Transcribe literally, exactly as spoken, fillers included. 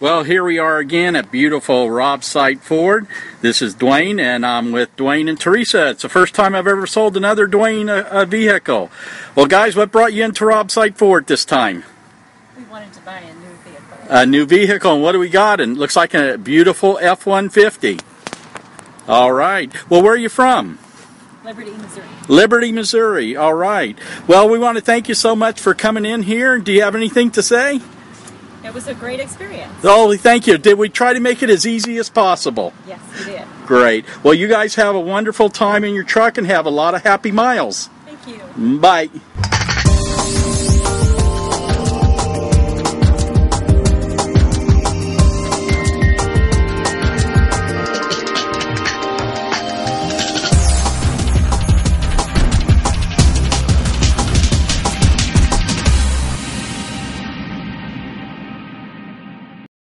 Well, here we are again at beautiful Rob Sight Ford. This is Dwayne, and I'm with Dwayne and Teresa. It's the first time I've ever sold another Dwayne a, a vehicle. Well, guys, what brought you into Rob Sight Ford this time? We wanted to buy a new vehicle. A new vehicle, and what do we got? And it looks like a beautiful F one fifty. All right. Well, where are you from? Liberty, Missouri. Liberty, Missouri. All right. Well, we want to thank you so much for coming in here. Do you have anything to say? It was a great experience. Oh, thank you. Did we try to make it as easy as possible? Yes, we did. Great. Well, you guys have a wonderful time in your truck and have a lot of happy miles. Thank you. Bye.